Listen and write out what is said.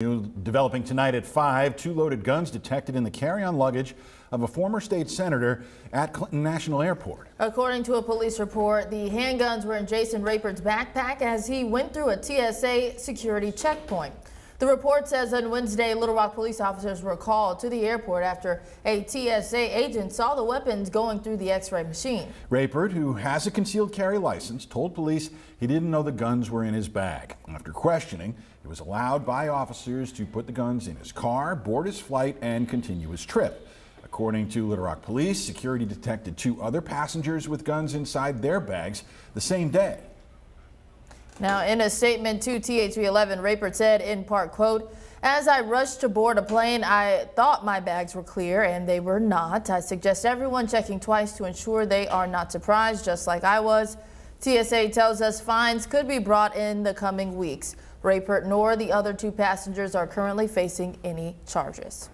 Developing tonight at 5, 2 loaded guns detected in the carry-on luggage of a former state senator at Clinton National Airport. According to a police report, the handguns were in Jason Rapert's backpack as he went through a TSA security checkpoint. The report says on Wednesday, Little Rock police officers were called to the airport after a TSA agent saw the weapons going through the X-ray machine. Rapert, who has a concealed carry license, told police he didn't know the guns were in his bag. After questioning, he was allowed by officers to put the guns in his car, board his flight, and continue his trip. According to Little Rock police, security detected 2 other passengers with guns inside their bags the same day. Now, in a statement to THV11, Rapert said in part, quote, "As I rushed to board a plane, I thought my bags were clear, and they were not. I suggest everyone checking twice to ensure they are not surprised, just like I was. TSA tells us fines could be brought in the coming weeks. Rapert nor the other 2 passengers are currently facing any charges."